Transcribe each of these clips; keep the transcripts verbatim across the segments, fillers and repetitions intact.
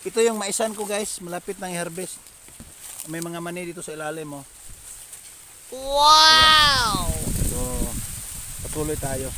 Ito yung maisan ko guys, malapit nang i-harvest. May mga mani dito sa ilalim mo. Oh. Wow! Ayan. So, patuloy tayo.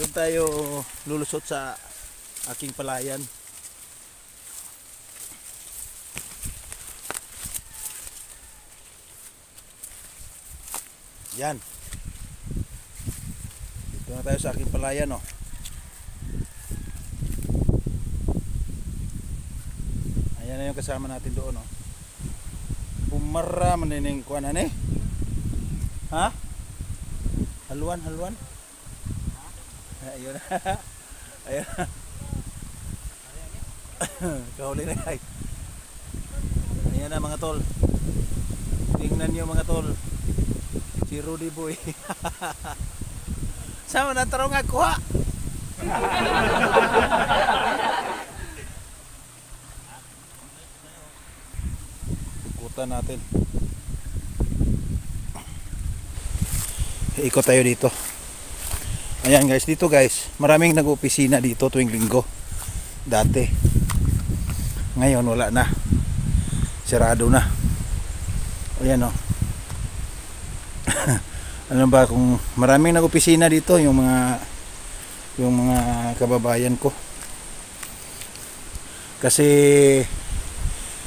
Doon tayo lulusot sa aking palayan. Yan. Dito na tayo sa aking palayan, oh. Ayan na yung kasama natin doon, oh. Bumara manineng kuanan eh. Ha? Haluan, haluan. Ayun. Ayun. Kahuli na guys. Ayan na mga tol. Tingnan nyo mga tol. Si Rudy Boy. Sama na tarong ako ha. Ikutan natin. Ikot tayo dito. Ayan guys, dito guys. Maraming nag-opisina dito tuwing linggo. Dati. Ngayon wala na. Sirado na. Ayan o. Oh. Ano ba kung maraming nag-opisina dito yung mga yung mga kababayan ko. Kasi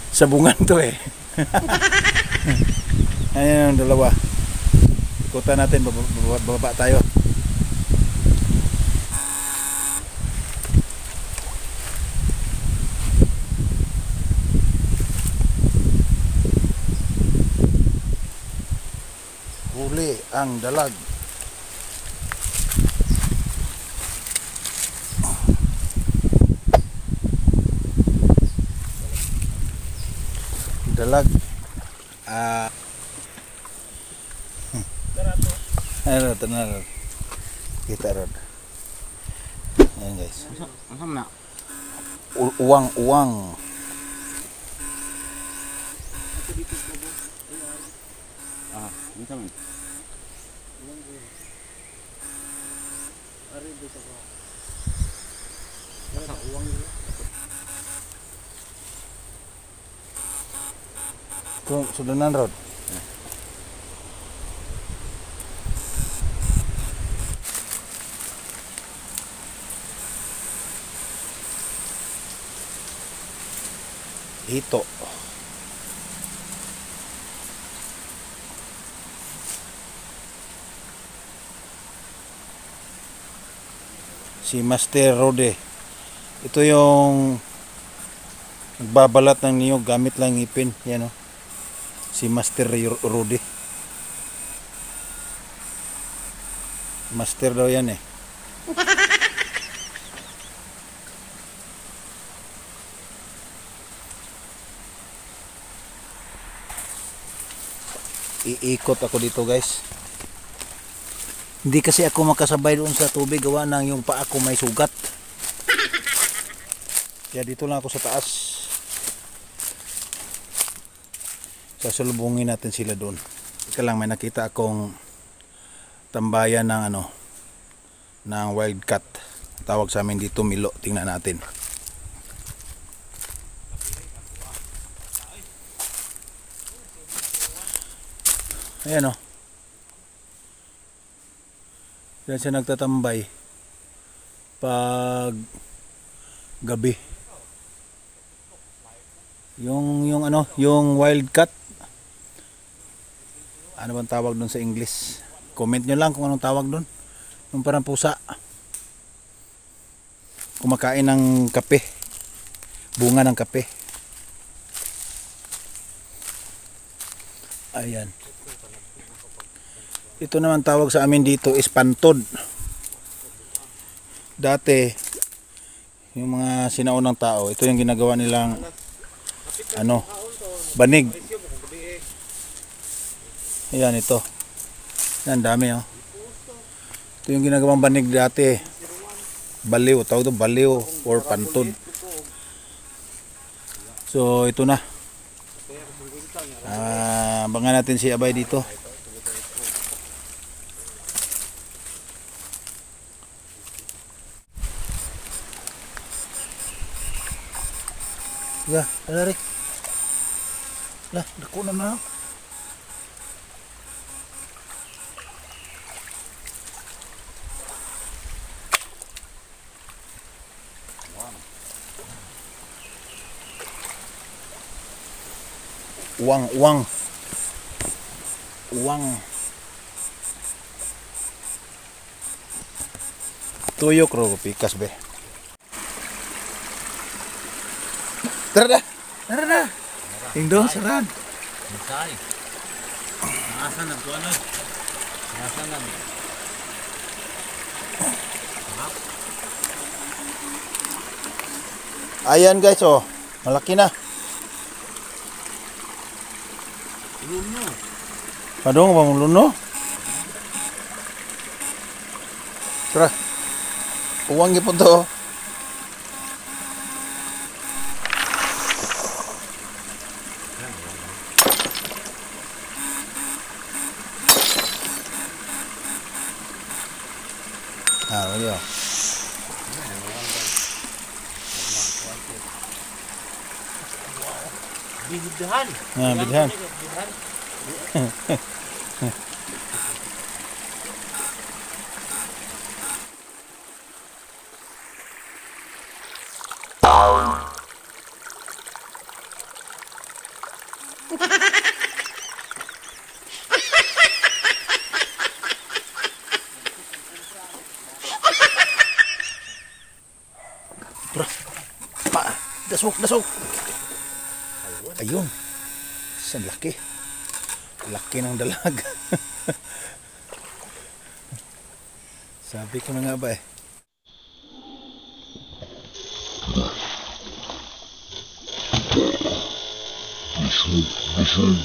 sabungan to eh. Ayun yung dalawa. Ikutan natin, bababa, bababa tayo. Ang dalag. Dalag. Ah. Ano tenar. Kita rod. Ayan guys. Masam na. Uwang-uwang. Ah, dito man. Kung sudanan rod. Hito. Si Master Rode. Ito yung nagbabalat ng niyog gamit lang ngipin. Yan o. Si Master Rode. Master daw yan eh. Iikot ako dito guys. Hindi kasi ako makasabay doon sa tubig, gawa ng yung paa ko may sugat. Kaya dito lang ako sa taas. Sasalubungin natin sila doon. Ika lang, may nakita akong tambayan ng ano, ng wildcat. Tawag sa amin dito milo, tingnan natin. Ayan o. Oh. Diyan siya nagtatambay pag gabi. Yung yung ano, yung wildcat. Ano bang tawag doon sa English? Comment nyo lang kung anong tawag doon. Yung parang pusa. Kumakain ng kape. Bunga ng kape. Ayan. Ito naman tawag sa amin dito is pantod. Dati yung mga sinaunang tao, ito yung ginagawa nilang ano, banig. Ayan ito. Yan dami oh. Ito yung ginagawang banig dati. Baliw, tawag ito baliw or pantod. So ito na. Ah, abangan natin si Abay dito. Ya, tarik. Lah, deku nama. Uang, uang. Uang. Tuyok rogo pikas be. Terdah, terdah. Tingdong seran. Misai. Asan nak tuan nak. Asan nak. Ayan guys oh, malaki na. Luno. Padong bang luno. Terah. Uang gipon to. Ah, iya. Bidahan. Nah, bidahan. Dasok, dasok. Ayun. San laki. Laki ng dalaga. Sabi ko na nga ba eh. Bisog, bisog.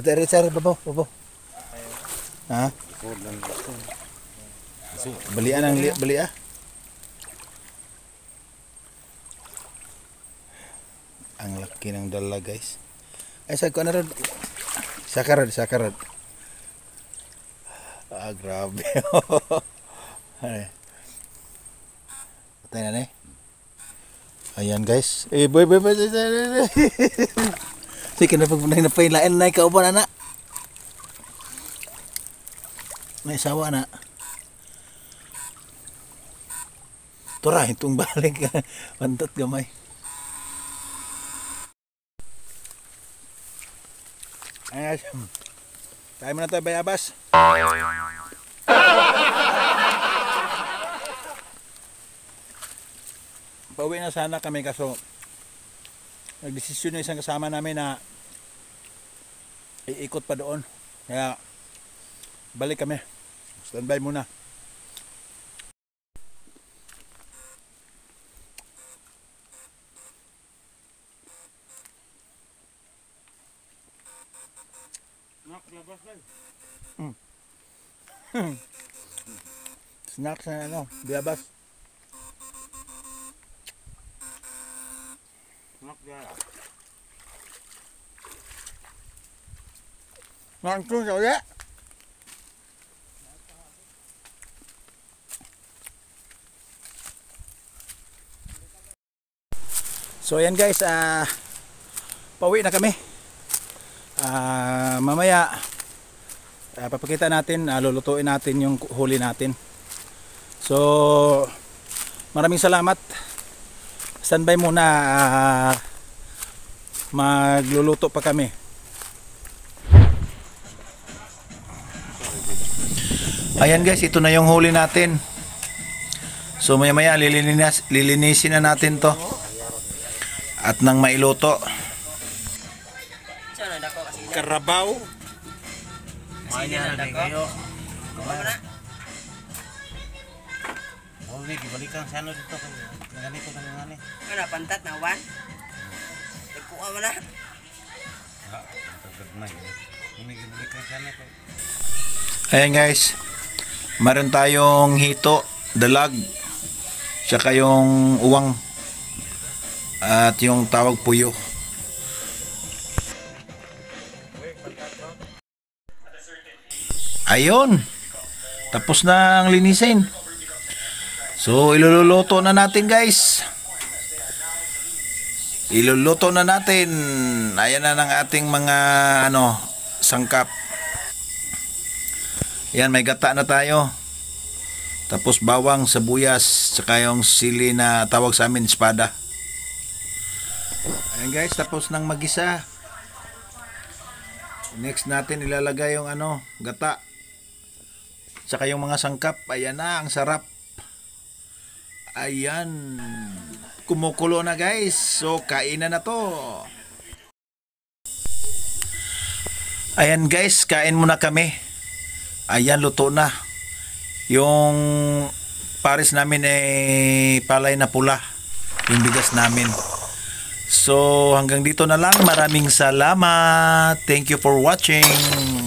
Ada recer bobo bobo. Hah? Beli anang beli ah. Ang laki ng dala guys. Ay sa ko na rod. Sakarod sakarod. Ah grabe. Hay. Patay na ni. Ayan guys. Eh boy boy boy. Sige na pag napain lain na kauban anak. May sawa na. Tura itong balik pantot gamay. Ay, tayo muna tayo bayabas. Pauwi na sana kami kaso nagdesisyon ng isang kasama namin na iikot pa doon. Kaya balik kami. Standby muna. Mm. Snacks na ano, biabas. Langsung saja. So ayan guys, uh, pauwi na kami. uh, Mamaya uh, papakita natin, uh, lulutuin natin yung huli natin. So maraming salamat. Standby muna, uh, magluluto pa kami. Ayan guys, ito na yung huli natin. So maya maya lilinis, lilinisin na natin to at nang mailuto. Karabaw. Oke, dibalikan sana dito kung nangani ko nangani. Ano, pantat na one? Nagkuha mo na? Ayan guys, meron tayong hito, dalag, tsaka yung uwang at yung tawag puyo. Ayun, tapos na ang linisin. So iluluto na natin guys. Iluluto na natin. Ayan na ng ating mga ano, sangkap. Ayan, may gata na tayo. Tapos bawang, sibuyas, tsaka yung sili na tawag sa amin, espada. Ayan guys, tapos nang magisa. Next natin ilalagay yung ano, gata. Tsaka yung mga sangkap. Ayan na, ang sarap. Ayan. Kumukulo na guys. So, kainan na to. Ayan guys, kain muna kami. Ayan, luto na. Yung pares namin ay eh, palay na pula. Yung bigas namin. So, hanggang dito na lang. Maraming salamat. Thank you for watching.